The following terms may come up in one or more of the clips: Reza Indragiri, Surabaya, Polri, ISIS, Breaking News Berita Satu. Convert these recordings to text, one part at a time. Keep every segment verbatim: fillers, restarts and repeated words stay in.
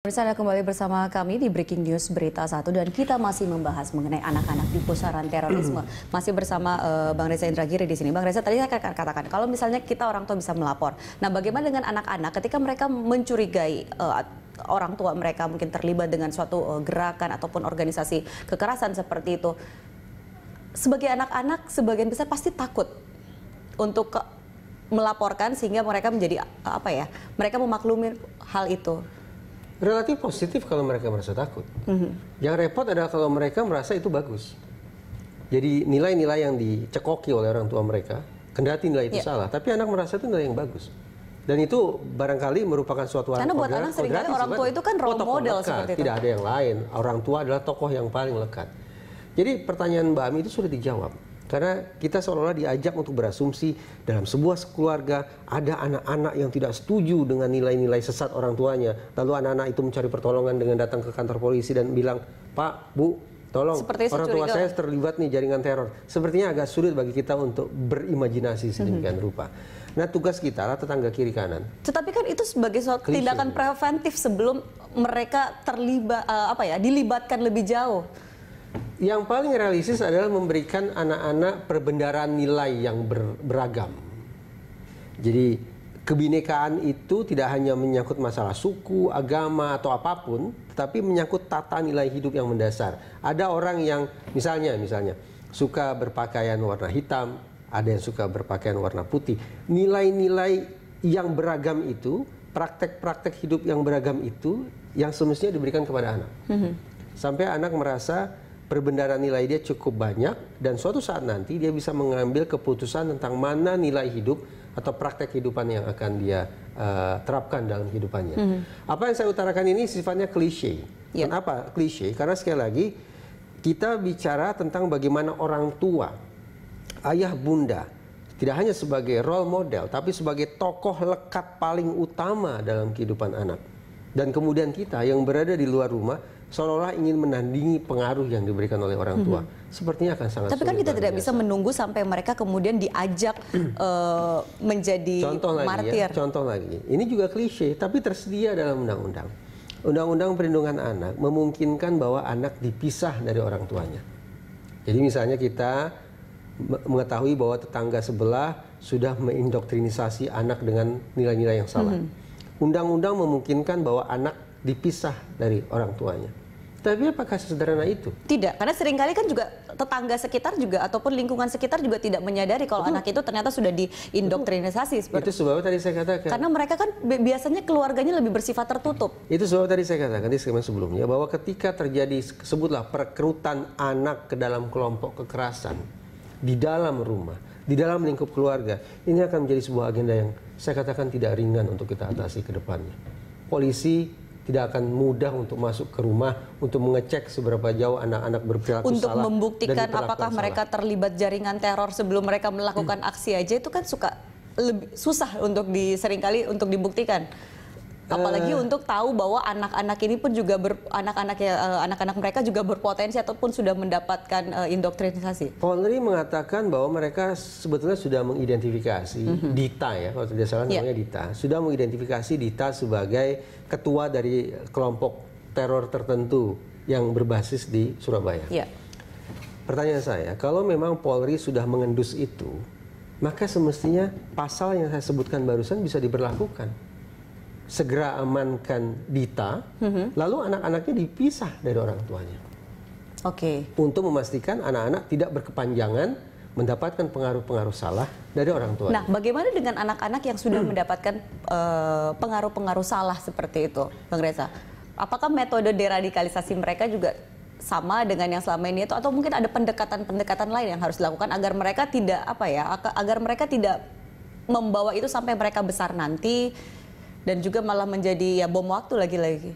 Pemirsa, Anda kembali bersama kami di Breaking News Berita Satu dan kita masih membahas mengenai anak-anak di pusaran terorisme. Masih bersama uh, Bang Reza Indragiri di sini. Bang Reza, tadi saya katakan kalau misalnya kita orang tua bisa melapor. Nah, bagaimana dengan anak-anak ketika mereka mencurigai uh, orang tua mereka mungkin terlibat dengan suatu uh, gerakan ataupun organisasi kekerasan seperti itu? Sebagai anak-anak, sebagian besar pasti takut untuk ke melaporkan sehingga mereka menjadi uh, apa ya? Mereka memaklumi hal itu. Relatif positif kalau mereka merasa takut. Mm-hmm. Yang repot adalah kalau mereka merasa itu bagus. Jadi nilai-nilai yang dicekoki oleh orang tua mereka, kendati nilai itu yeah. salah, tapi anak merasa itu nilai yang bagus. Dan itu barangkali merupakan suatu hal. Karena buat anak seringkali orang tua itu kan role oh, model lekat. Seperti itu. Tidak ada yang lain. Orang tua adalah tokoh yang paling lekat. Jadi pertanyaan Mbak Ami itu sulit dijawab. Karena kita seolah-olah diajak untuk berasumsi dalam sebuah keluarga ada anak-anak yang tidak setuju dengan nilai-nilai sesat orang tuanya. Lalu anak-anak itu mencari pertolongan dengan datang ke kantor polisi dan bilang, "Pak, Bu, tolong orang tua saya terlibat nih jaringan teror." Sepertinya agak sulit bagi kita untuk berimajinasi sedemikian mm-hmm. rupa. Nah, tugas kita lah tetangga kiri kanan. Tetapi kan itu sebagai suatu Klise, tindakan preventif sebelum mereka terlibat uh, apa ya, dilibatkan lebih jauh. Yang paling realistis adalah memberikan anak-anak perbendaharaan nilai yang ber, beragam. Jadi kebinekaan itu tidak hanya menyangkut masalah suku, agama, atau apapun, tetapi menyangkut tata nilai hidup yang mendasar. Ada orang yang misalnya, misalnya suka berpakaian warna hitam, ada yang suka berpakaian warna putih. Nilai-nilai yang beragam itu, praktek-praktek hidup yang beragam itu, yang semestinya diberikan kepada anak. Mm-hmm. Sampai anak merasa perbendaharaan nilai dia cukup banyak dan suatu saat nanti dia bisa mengambil keputusan tentang mana nilai hidup atau praktek kehidupan yang akan dia uh, terapkan dalam kehidupannya. Mm-hmm. Apa yang saya utarakan ini sifatnya klise. Yeah. Kenapa klise? Karena sekali lagi kita bicara tentang bagaimana orang tua, ayah bunda, tidak hanya sebagai role model tapi sebagai tokoh lekat paling utama dalam kehidupan anak. Dan kemudian kita yang berada di luar rumah seolah-olah ingin menandingi pengaruh yang diberikan oleh orang tua. Mm-hmm. Sepertinya akan sangat sulit. Tapi kan kita tidak biasa. Bisa menunggu sampai mereka kemudian diajak uh, menjadi contoh martir. Lagi ya, contoh lagi. Ini juga klise, tapi tersedia dalam undang-undang. Undang-undang perlindungan anak memungkinkan bahwa anak dipisah dari orang tuanya. Jadi misalnya kita mengetahui bahwa tetangga sebelah sudah mengindoktrinisasi anak dengan nilai-nilai yang salah. Mm-hmm. Undang-undang memungkinkan bahwa anak dipisah dari orang tuanya. Tapi apakah sesederhana itu? Tidak, karena seringkali kan juga tetangga sekitar juga ataupun lingkungan sekitar juga tidak menyadari kalau Betul. Anak itu ternyata sudah diindoktrinisasi. Seperti. Itu sebabnya tadi saya katakan. Karena mereka kan biasanya keluarganya lebih bersifat tertutup. Itu sebabnya tadi saya katakan di segmen sebelumnya bahwa ketika terjadi sebutlah perekrutan anak ke dalam kelompok kekerasan di dalam rumah, di dalam lingkup keluarga, ini akan menjadi sebuah agenda yang saya katakan tidak ringan untuk kita atasi ke depannya. Polisi tidak akan mudah untuk masuk ke rumah untuk mengecek seberapa jauh anak-anak berperilaku untuk salah. Untuk membuktikan apakah salah. Mereka terlibat jaringan teror sebelum mereka melakukan hmm. aksi aja itu kan suka lebih susah untuk di, seringkali untuk dibuktikan. Apalagi uh, untuk tahu bahwa anak-anak ini pun juga anak-anak uh, anak-anak mereka juga berpotensi ataupun sudah mendapatkan uh, indoktrinisasi. Polri mengatakan bahwa mereka sebetulnya sudah mengidentifikasi mm-hmm. Dita ya kalau tidak salah namanya yeah. Dita sudah mengidentifikasi Dita sebagai ketua dari kelompok teror tertentu yang berbasis di Surabaya. Yeah. Pertanyaan saya, kalau memang Polri sudah mengendus itu, maka semestinya pasal yang saya sebutkan barusan bisa diberlakukan. Segera amankan Dita, mm-hmm. lalu anak-anaknya dipisah dari orang tuanya. Oke. Okay. Untuk memastikan anak-anak tidak berkepanjangan mendapatkan pengaruh-pengaruh salah dari orang tua. Nah, bagaimana dengan anak-anak yang sudah hmm. mendapatkan pengaruh-pengaruh salah seperti itu, Bang Reza? Apakah metode deradikalisasi mereka juga sama dengan yang selama ini itu, atau mungkin ada pendekatan-pendekatan lain yang harus dilakukan agar mereka tidak apa ya, agar mereka tidak membawa itu sampai mereka besar nanti? Dan juga malah menjadi ya bom waktu lagi-lagi.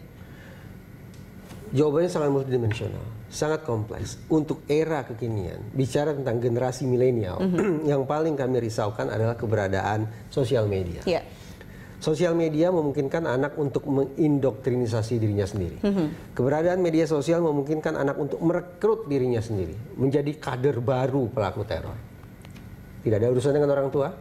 Jawabannya sangat multidimensional, sangat kompleks. Untuk era kekinian, bicara tentang generasi milenial, mm-hmm. yang paling kami risaukan adalah keberadaan sosial media. Yeah. Sosial media memungkinkan anak untuk mengindoktrinisasi dirinya sendiri. Mm-hmm. Keberadaan media sosial memungkinkan anak untuk merekrut dirinya sendiri, menjadi kader baru pelaku teror. Tidak ada urusan dengan orang tua,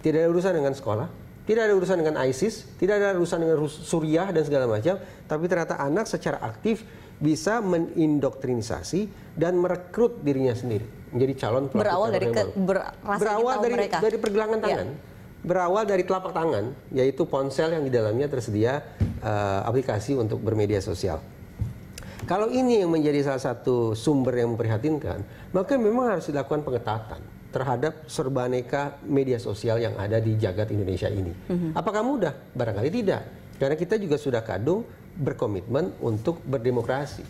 tidak ada urusan dengan sekolah. Tidak ada urusan dengan ISIS, tidak ada urusan dengan Suriah dan segala macam, tapi ternyata anak secara aktif bisa mendoktrinisasi dan merekrut dirinya sendiri menjadi calon pelaku. Berawal dari ke, ber, berawal dari, dari pergelangan tangan, ya. Berawal dari telapak tangan, yaitu ponsel yang di dalamnya tersedia uh, aplikasi untuk bermedia sosial. Kalau ini yang menjadi salah satu sumber yang memprihatinkan, maka memang harus dilakukan pengetatan terhadap serbaneka media sosial yang ada di jagat Indonesia ini. Mm-hmm. Apakah mudah? Barangkali tidak. Karena kita juga sudah kadung berkomitmen untuk berdemokrasi.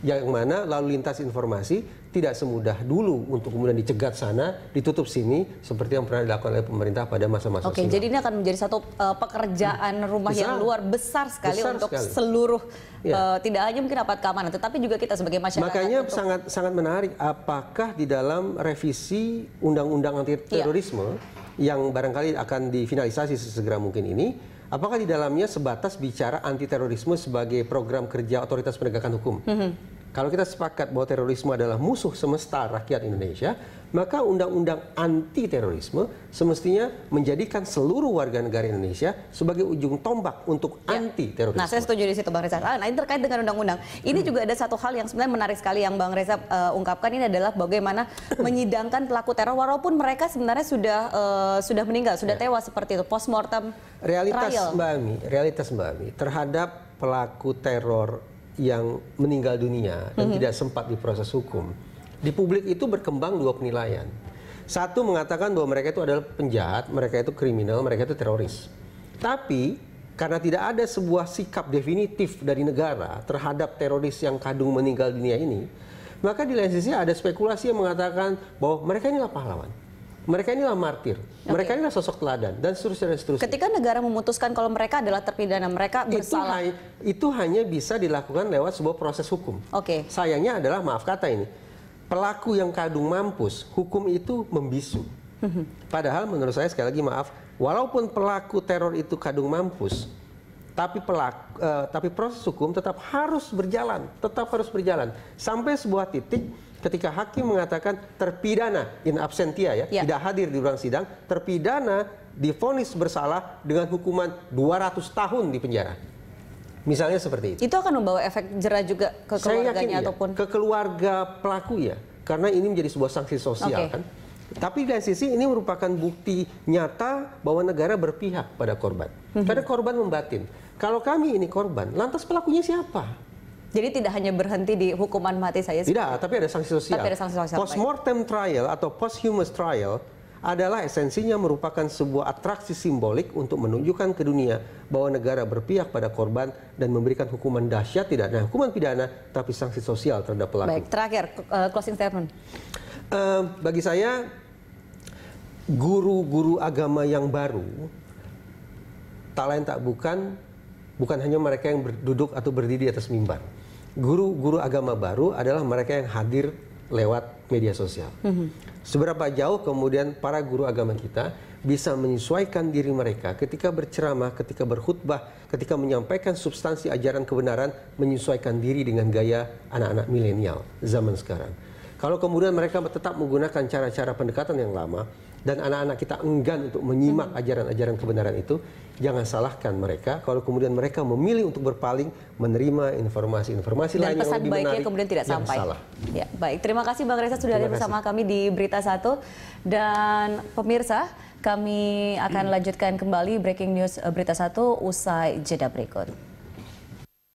Yang mana lalu lintas informasi tidak semudah dulu untuk kemudian dicegat sana, ditutup sini, seperti yang pernah dilakukan oleh pemerintah pada masa-masa. Oke, jadi ini akan menjadi satu uh, pekerjaan hmm. rumah besar, yang luar besar sekali besar untuk sekali. seluruh, ya. uh, tidak hanya mungkin aparat keamanan, tetapi juga kita sebagai masyarakat. Makanya untuk... sangat sangat menarik, apakah di dalam revisi Undang-Undang Anti Terorisme ya. yang barangkali akan difinalisasi sesegera mungkin ini, apakah di dalamnya sebatas bicara anti terorisme sebagai program kerja otoritas penegakan hukum? Hmm. Kalau kita sepakat bahwa terorisme adalah musuh semesta rakyat Indonesia, maka undang-undang anti terorisme semestinya menjadikan seluruh warga negara Indonesia sebagai ujung tombak untuk ya. anti terorisme. Nah, saya setuju di situ, Bang Reza. Nah, ini terkait dengan undang-undang. Ini hmm. juga ada satu hal yang sebenarnya menarik sekali yang Bang Reza uh, ungkapkan, ini adalah bagaimana menyidangkan pelaku teror walaupun mereka sebenarnya sudah uh, sudah meninggal, sudah ya. tewas seperti itu. Postmortem realitas trial. Mbak Ami, realitas Mbak Ami terhadap pelaku teror yang meninggal dunia dan mm-hmm. tidak sempat diproses hukum. Di publik itu berkembang dua penilaian. Satu mengatakan bahwa mereka itu adalah penjahat, mereka itu kriminal, mereka itu teroris. Tapi karena tidak ada sebuah sikap definitif dari negara terhadap teroris yang kadung meninggal dunia ini, maka di lain sisi ada spekulasi yang mengatakan bahwa mereka inilah pahlawan. Mereka inilah martir, okay. mereka inilah sosok teladan, dan seterusnya, dan seterusnya. Ketika negara memutuskan kalau mereka adalah terpidana, mereka bersalah. Itu, itu hanya bisa dilakukan lewat sebuah proses hukum. Oke. Okay. Sayangnya adalah, maaf kata ini, pelaku yang kadung mampus, hukum itu membisu. Padahal menurut saya, sekali lagi maaf, walaupun pelaku teror itu kadung mampus, tapi pelaku, uh, tapi proses hukum tetap harus berjalan, tetap harus berjalan. Sampai sebuah titik, ketika hakim mengatakan terpidana in absentia ya, ya. tidak hadir di ruang sidang, terpidana divonis bersalah dengan hukuman dua ratus tahun di penjara. Misalnya seperti itu. Itu akan membawa efek jera juga ke keluarganya ya, ataupun ke keluarga pelaku ya, karena ini menjadi sebuah sanksi sosial okay. kan. Tapi dari sisi ini merupakan bukti nyata bahwa negara berpihak pada korban. Mm-hmm. Karena korban membatin. Kalau kami ini korban, lantas pelakunya siapa? Jadi tidak hanya berhenti di hukuman mati saja. Tidak, tapi ada sanksi sosial. sosial Postmortem trial atau posthumous trial adalah esensinya merupakan sebuah atraksi simbolik untuk menunjukkan ke dunia bahwa negara berpihak pada korban dan memberikan hukuman dahsyat, tidak hanya hukuman pidana, tapi sanksi sosial terhadap pelaku. Baik, terakhir uh, closing statement. Uh, bagi saya, guru-guru agama yang baru, tak lain tak bukan, bukan hanya mereka yang berduduk atau berdiri di atas mimbar. Guru-guru agama baru adalah mereka yang hadir lewat media sosial. Mm-hmm. Seberapa jauh kemudian para guru agama kita bisa menyesuaikan diri mereka ketika berceramah, ketika berkhutbah, ketika menyampaikan substansi ajaran kebenaran, menyesuaikan diri dengan gaya anak-anak milenial zaman sekarang. Kalau kemudian mereka tetap menggunakan cara-cara pendekatan yang lama, dan anak-anak kita enggan untuk menyimak ajaran-ajaran kebenaran itu, jangan salahkan mereka kalau kemudian mereka memilih untuk berpaling menerima informasi-informasi lain yang lebih menarik. Dan pesan baiknya kemudian tidak sampai. Ya, baik, terima kasih Bang Reza sudah hadir bersama kami di Berita Satu. Dan pemirsa, kami akan lanjutkan kembali Breaking News Berita Satu usai jeda berikut.